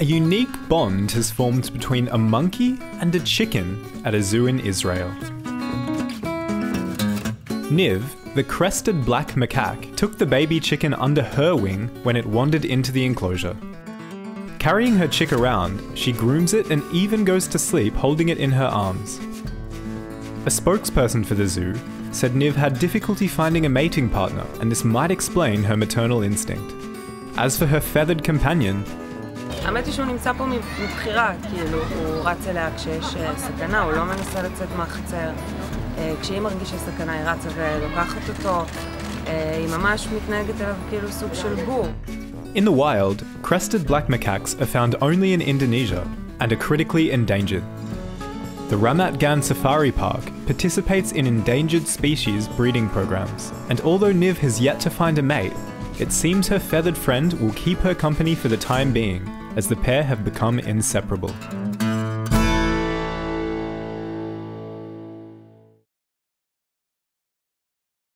A unique bond has formed between a monkey and a chicken at a zoo in Israel. Niv, the crested black macaque, took the baby chicken under her wing when it wandered into the enclosure. Carrying her chick around, she grooms it and even goes to sleep holding it in her arms. A spokesperson for the zoo said Niv had difficulty finding a mating partner, and this might explain her maternal instinct. As for her feathered companion, in the wild, crested black macaques are found only in Indonesia and are critically endangered. The Ramat Gan Safari Park participates in endangered species breeding programs, and although Niv has yet to find a mate, it seems her feathered friend will keep her company for the time being, as the pair have become inseparable.